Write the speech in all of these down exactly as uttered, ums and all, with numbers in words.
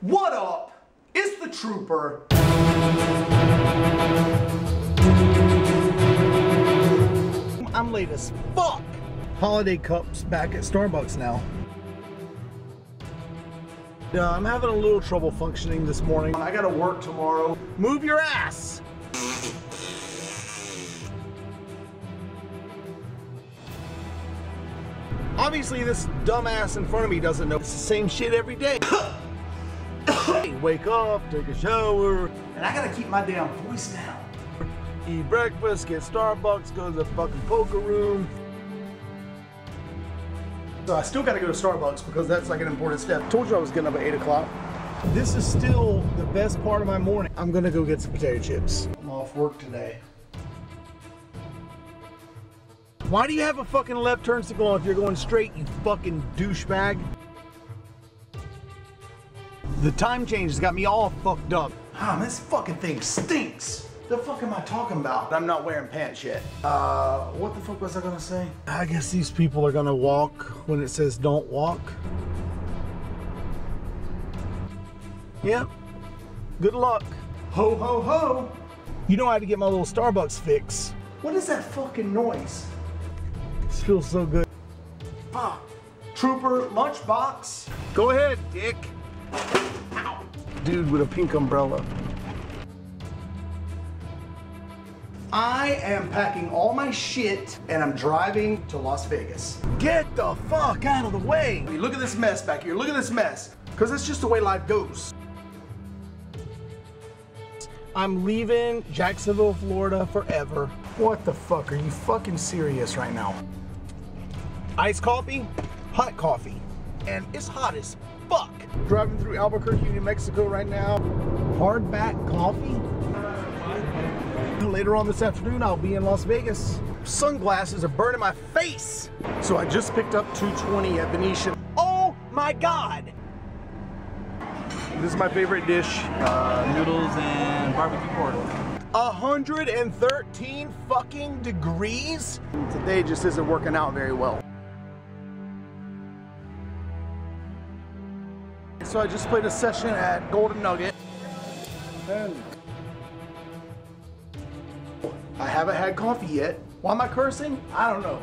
What up? It's the Trooper. I'm late as fuck. Holiday cups back at Starbucks now. Uh, I'm having a little trouble functioning this morning. I gotta work tomorrow. Move your ass! Obviously this dumbass in front of me doesn't know. It's the same shit every day. Wake up, take a shower. And I gotta keep my damn voice down. Eat breakfast, get Starbucks, go to the fucking poker room. So I still gotta go to Starbucks because that's like an important step. I told you I was getting up at eight o'clock. This is still the best part of my morning. I'm gonna go get some potato chips. I'm off work today. Why do you have a fucking left turn signal on if you're going straight, you fucking douchebag? The time change has got me all fucked up. Ah, this fucking thing stinks. The fuck am I talking about? I'm not wearing pants yet. Uh, what the fuck was I gonna say? I guess these people are gonna walk when it says don't walk. Yep. Good luck. Ho, ho, ho. You know I had to get my little Starbucks fix. What is that fucking noise? This feels so good. Ah, Trooper lunchbox. Go ahead, dick. Ow. Dude with a pink umbrella. I am packing all my shit and I'm driving to Las Vegas. Get the fuck out of the way. I mean, look at this mess back here. Look at this mess. Because that's just the way life goes. I'm leaving Jacksonville, Florida forever. What the fuck? Are you fucking serious right now? Iced coffee, hot coffee, and it's hot as fuck. Driving through Albuquerque, New Mexico right now. Hardback coffee? Later on this afternoon, I'll be in Las Vegas. Sunglasses are burning my face. So I just picked up two twenty at Venetian. Oh my God. This is my favorite dish. Uh, noodles and barbecue pork. one hundred thirteen fucking degrees? Today just isn't working out very well. So I just played a session at Golden Nugget. And I haven't had coffee yet. Why am I cursing? I don't know.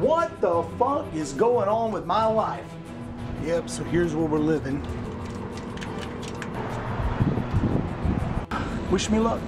What the fuck is going on with my life? Yep, so here's where we're living. Wish me luck.